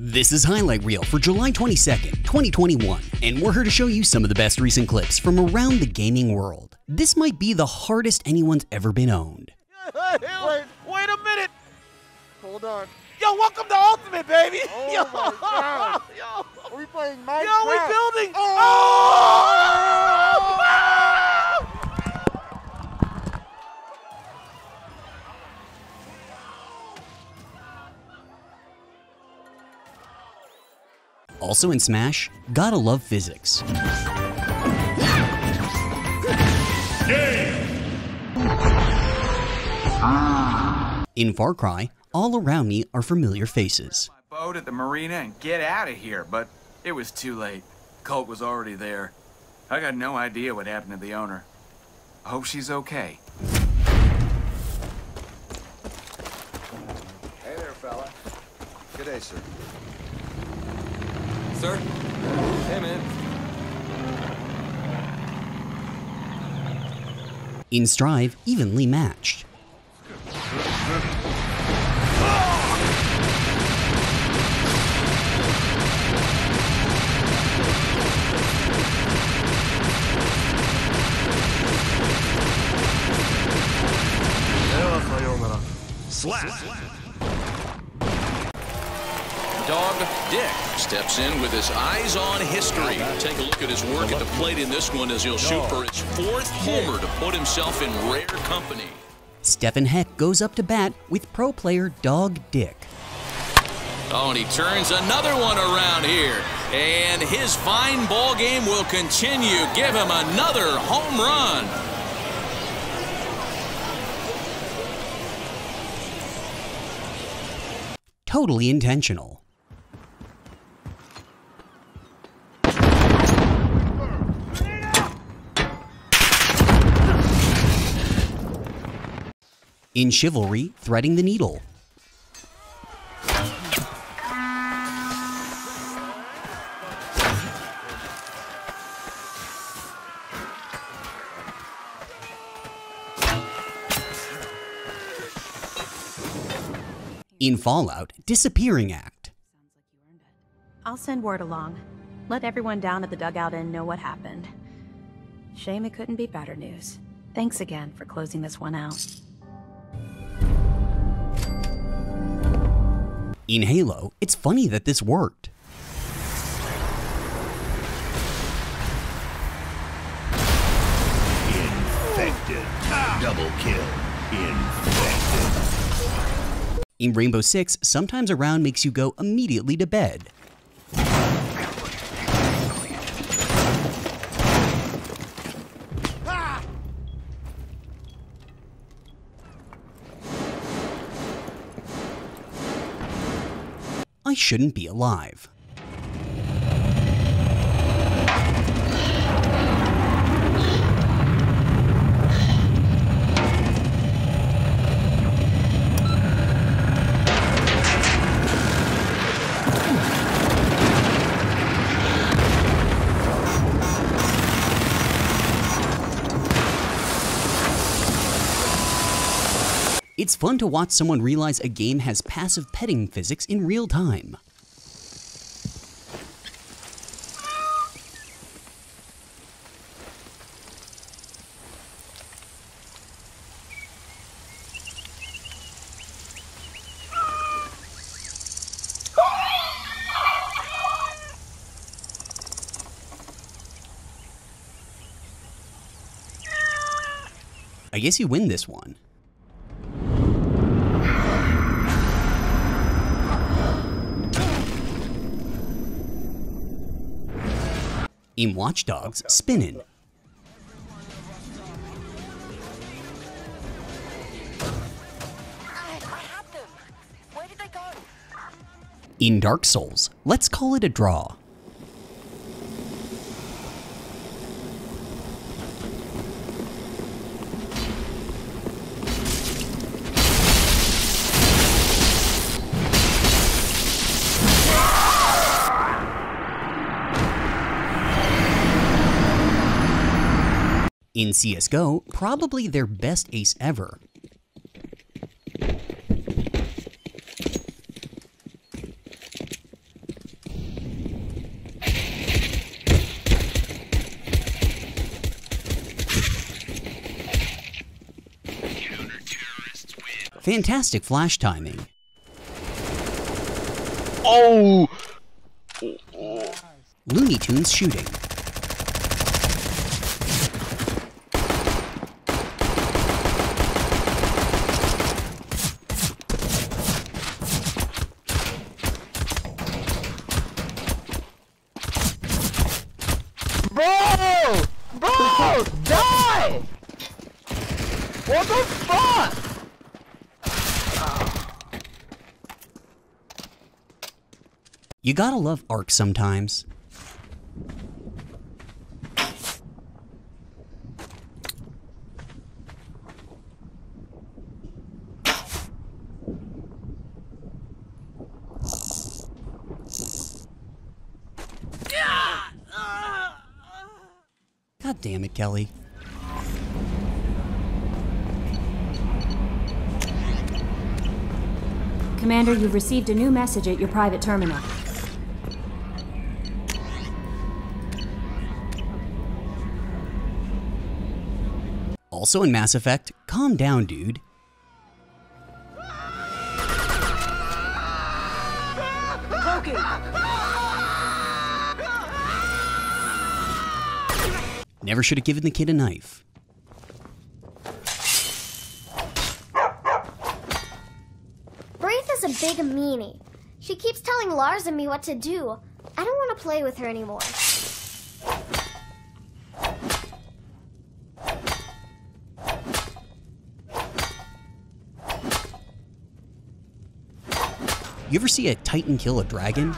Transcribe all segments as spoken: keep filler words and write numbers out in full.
This is Highlight Reel for July twenty-second, twenty twenty-one, and we're here to show you some of the best recent clips from around the gaming world. This might be the hardest anyone's ever been owned. Wait, wait a minute! Hold on. Yo, welcome to Ultimate, baby! Oh Yo. My God! Yo. Are we playing Minecraft? Yo, we're building! Oh! Oh! Oh! Also in Smash, gotta love physics. Yeah. In Far Cry, all around me are familiar faces. I grabbed my boat at the marina and get out of here, but it was too late. Colt was already there. I got no idea what happened to the owner. I hope she's okay. Hey there, fella. Good day, sir. Sir? Hey, man. In Strive, evenly matched. Slap. Dog Dick steps in with his eyes on history. Take a look at his work at the plate in this one as he'll shoot for his fourth homer to put himself in rare company. Stefan Heck goes up to bat with pro player Dog Dick. Oh, and he turns another one around here. And his fine ball game will continue. Give him another home run. Totally intentional. In Chivalry, threading the needle. In Fallout, disappearing act. I'll send word along. Let everyone down at the dugout end know what happened. Shame it couldn't be better news. Thanks again for closing this one out. In Halo, it's funny that this worked. Infected. Ah. Double kill. Infected. In Rainbow Six, sometimes a round makes you go immediately to bed. Ah! I shouldn't be alive. It's fun to watch someone realize a game has passive petting physics in real time. I guess you win this one. In Watch Dogs, spinning. In Dark Souls, let's call it a draw. In C S G O, probably their best ace ever. Fantastic flash timing. Oh! Looney Tunes shooting. Bro! Bro! Die! What the fuck? You gotta love Ark sometimes. God damn it, Kelly. Commander, you've received a new message at your private terminal. Also in Mass Effect, calm down, dude. Never should have given the kid a knife. Wraith is a big meanie. She keeps telling Lars and me what to do. I don't want to play with her anymore. You ever see a Titan kill a dragon?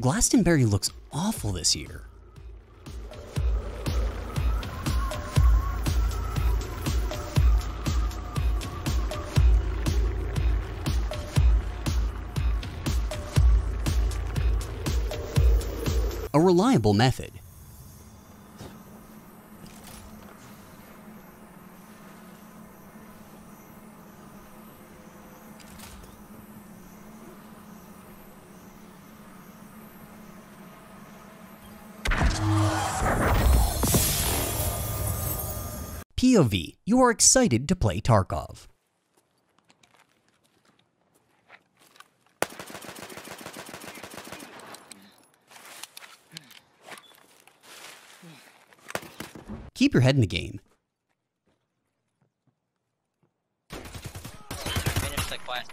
Glastonbury looks awful this year. A reliable method. P O V, you are excited to play Tarkov. Keep your head in the game. Finish the quest.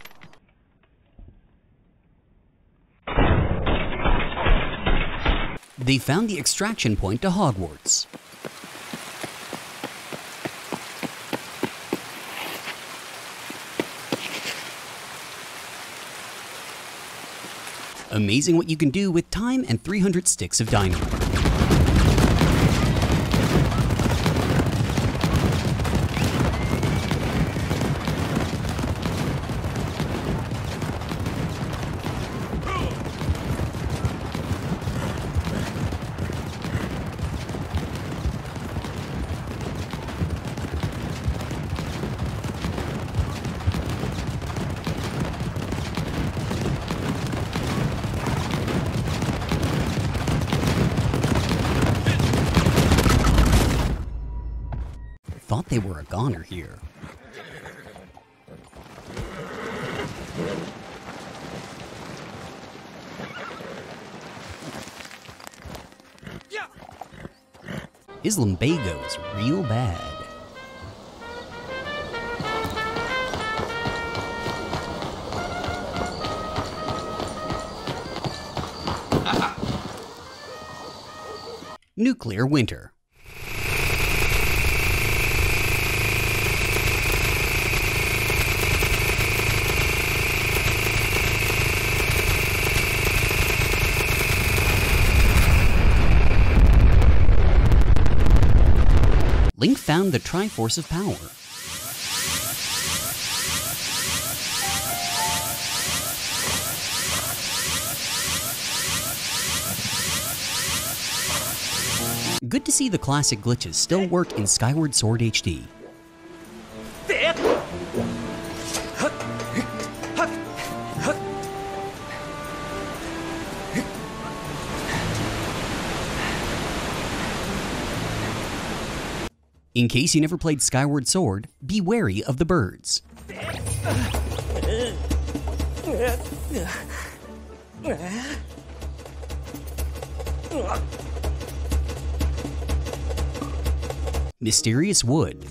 They found the extraction point to Hogwarts. Amazing what you can do with time and three hundred sticks of dynamite. They were a goner here. Yeah. His lumbago's real bad. Ah. Nuclear winter. Link found the Triforce of Power. Good to see the classic glitches still work in Skyward Sword H D. In case you never played Skyward Sword, be wary of the birds. Mysterious wood.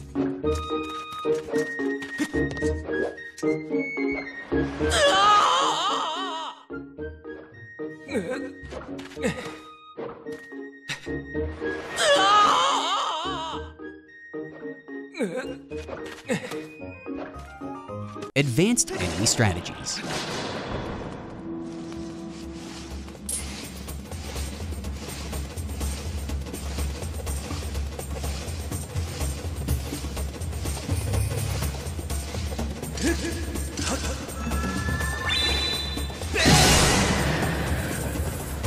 Advanced enemy strategies.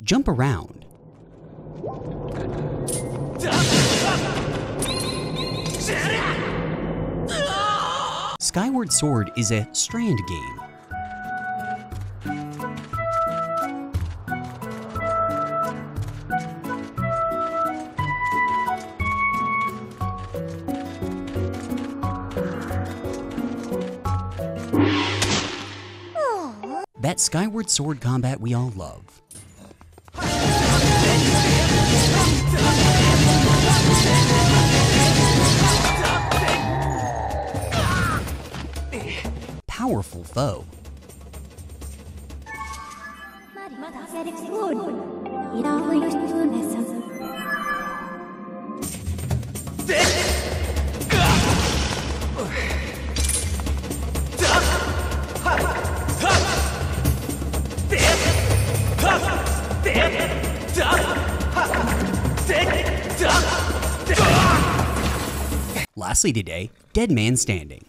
Jump around. Skyward Sword is a strand game. Aww. That Skyward Sword combat we all love. Powerful foe. Lastly today, Dead Man Standing.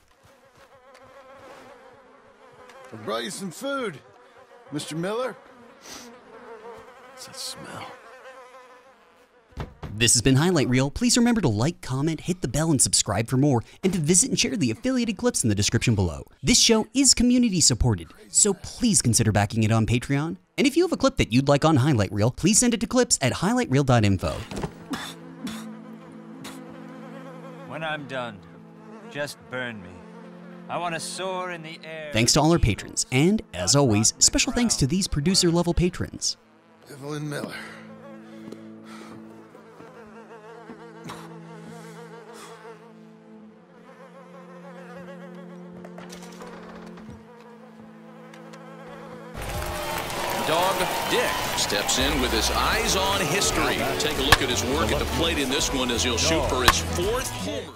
I brought you some food, Mister Miller. What's that smell? This has been Highlight Reel. Please remember to like, comment, hit the bell, and subscribe for more, and to visit and share the affiliated clips in the description below. This show is community supported, so please consider backing it on Patreon. And if you have a clip that you'd like on Highlight Reel, please send it to clips at highlight reel dot info. When I'm done, just burn me. I want to soar in the air. Thanks to all our patrons, and as always, special thanks to these producer-level patrons. Evelyn Miller. Dog Dick steps in with his eyes on history. Take a look at his work at the plate in this one as he'll shoot for his fourth homer.